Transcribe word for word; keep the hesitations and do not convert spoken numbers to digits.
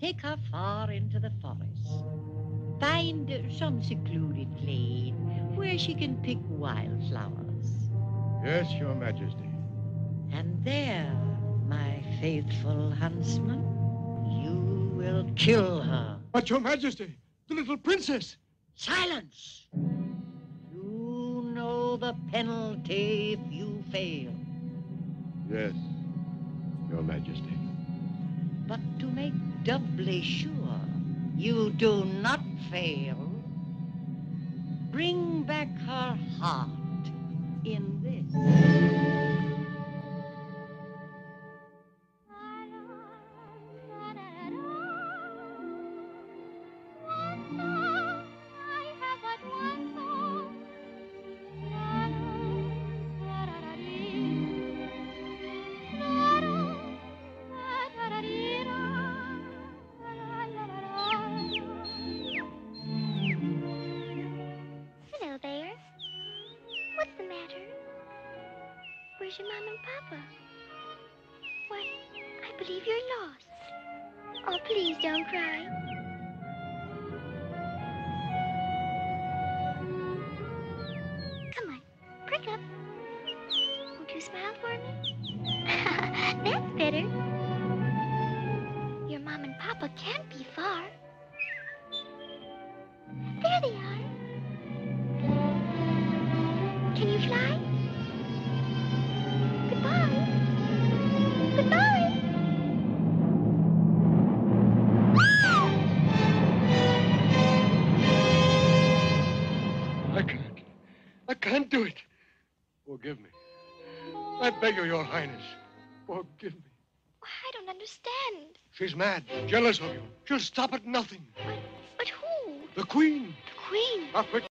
Take her far into the forest. Find some secluded glade where she can pick wildflowers. Yes, Your Majesty. And there, my faithful huntsman, you will kill her. But, Your Majesty, the little princess! Silence! You know the penalty if you fail. Yes, Your Majesty. But to make doubly sure you do not fail, bring back her heart in this. Where's your Mom and Papa? Why, I believe you're lost. Oh, please don't cry. Come on, prick up. Won't you smile for me? That's better. Your Mom and Papa can't be far. There they are. Can you fly? I can't do it. Forgive me. I beg you, Your Highness. Forgive me. I don't understand. She's mad, jealous of you. She'll stop at nothing. But, but who? The Queen. The Queen? Our